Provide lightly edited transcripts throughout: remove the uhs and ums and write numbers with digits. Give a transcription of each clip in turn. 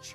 much.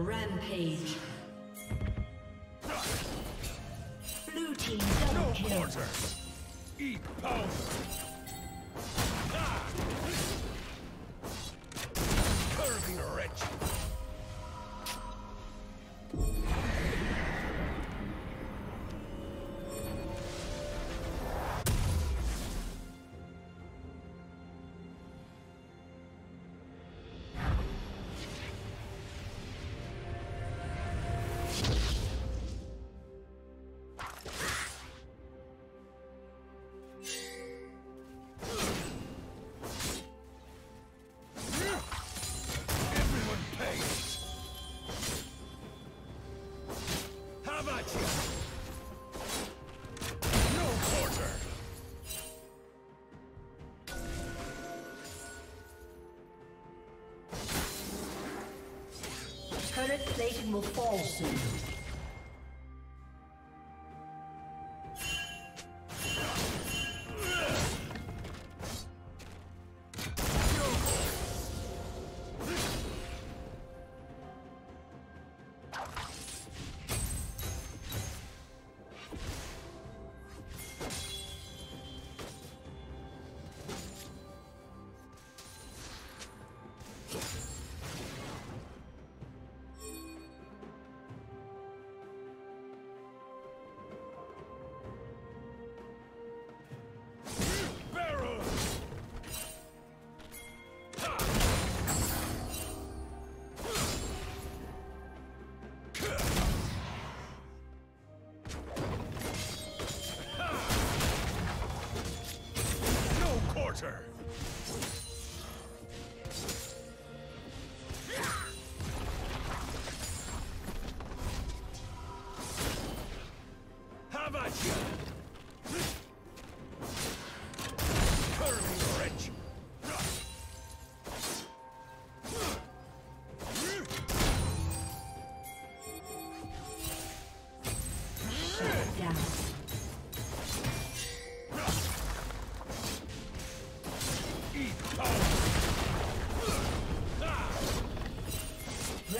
Rampage. Blue team double kill. No quarter. Eat power. Current plating will fall soon.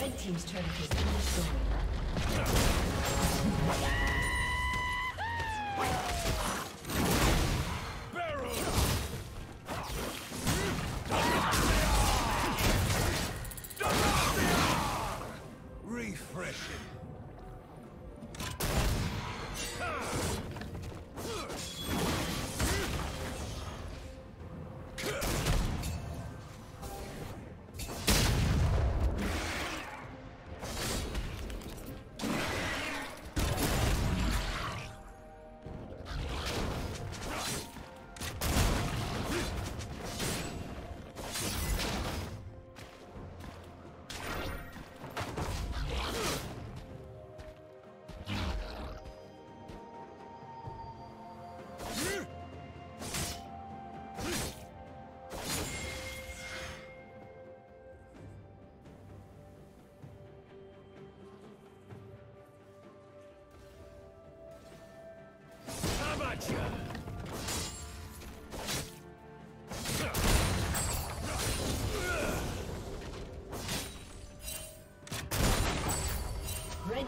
Red team's turret is destroyed. Baron! Refreshing. Red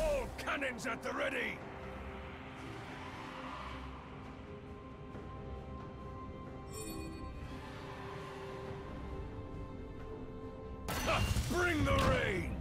All cannons at the ready! Bring the rain!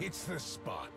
It's the spot.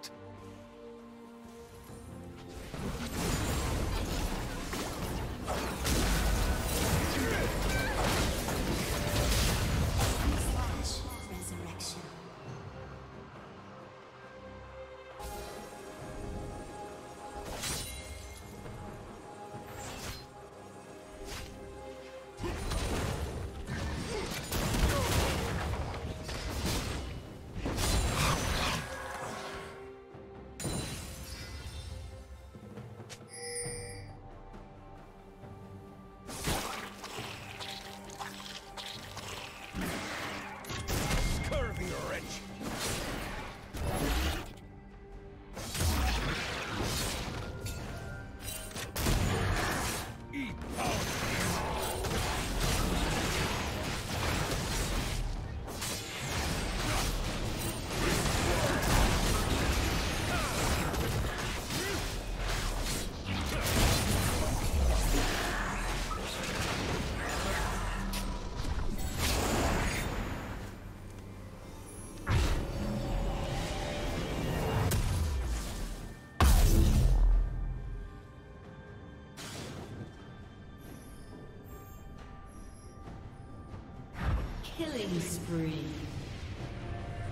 Killing spree.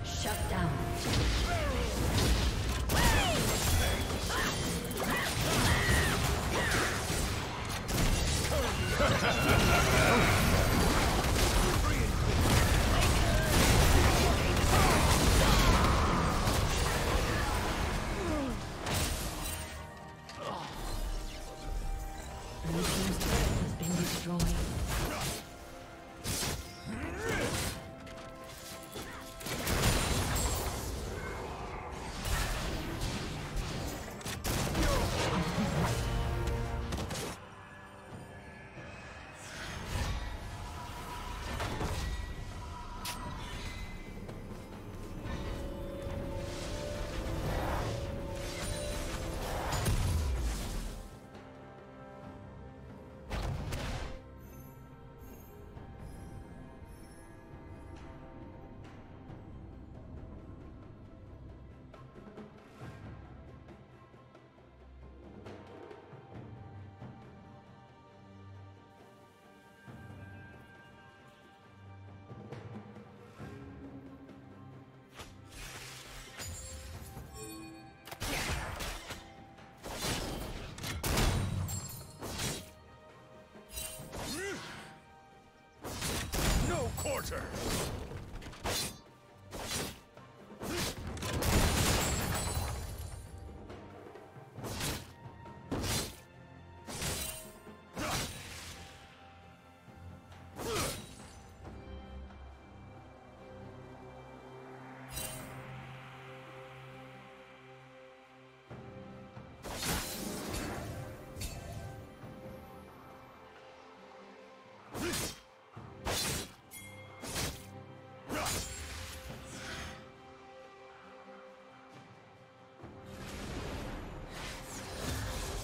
Shut down. Blue team's turret has been destroyed. quarter. Blue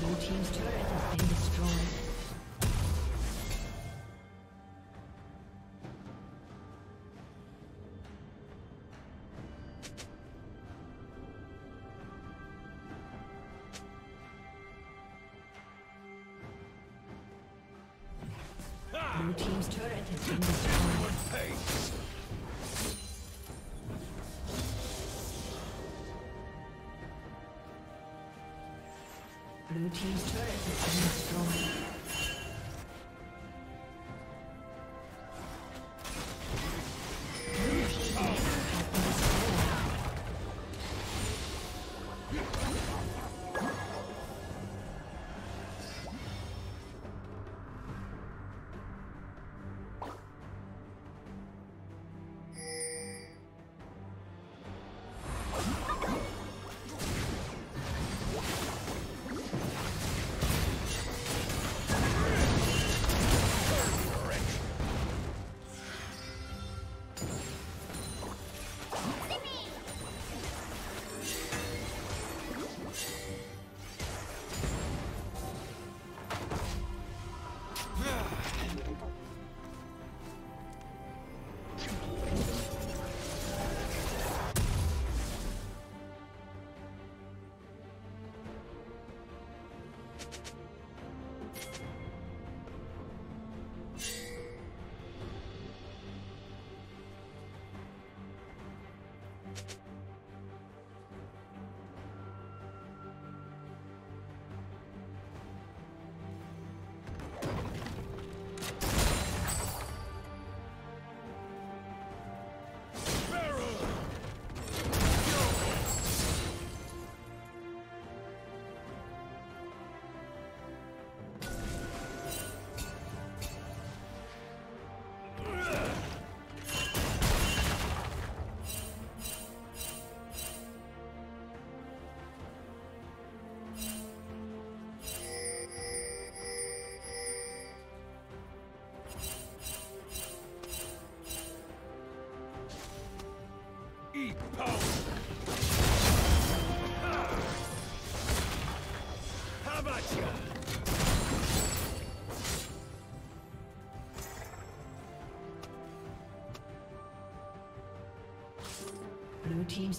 Your team's turret has been destroyed. Blue team's turret has been destroyed. Blue team's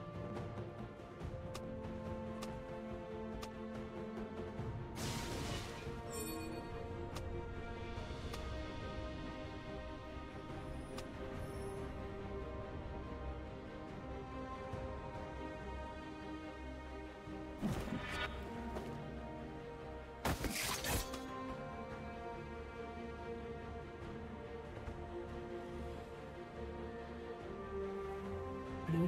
Blue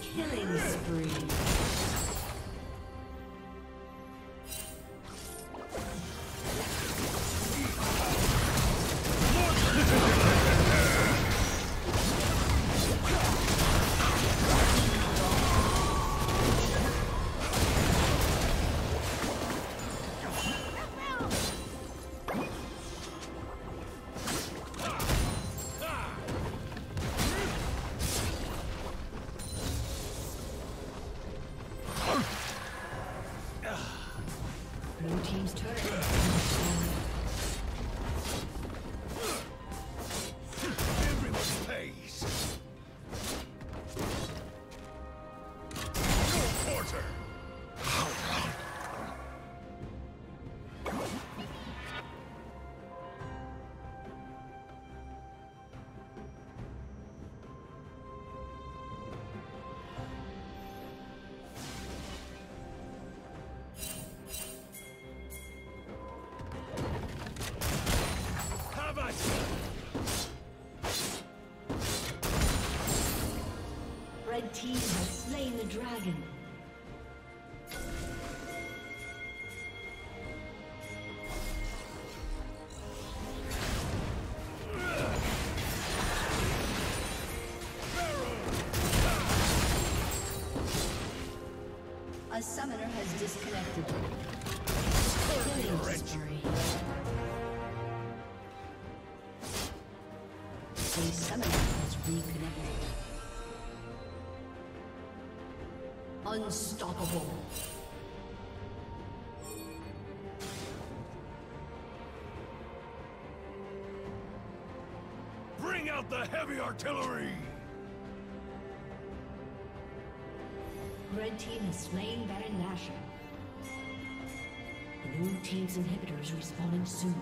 Killing spree. Red team has slain the dragon. A summoner has disconnected. Killing spree. A summoner has reconnected. Unstoppable. Bring out the heavy artillery! Red team has slain Baron Nashor. Blue team's inhibitor is respawning soon.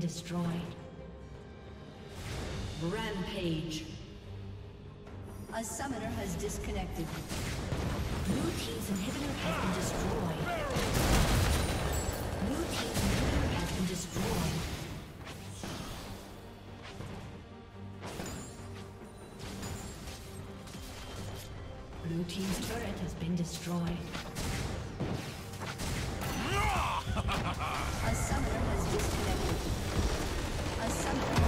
Destroyed. Rampage. A summoner has disconnected. Blue team's inhibitor has been destroyed. Blue team's inhibitor has been destroyed. Blue team's turret has been destroyed. A summoner has disconnected. A summoner